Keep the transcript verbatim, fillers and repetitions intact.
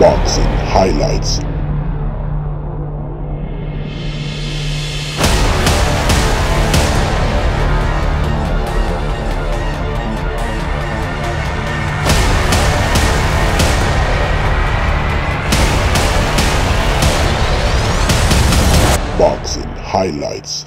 Boxing Highlights. Boxing Highlights.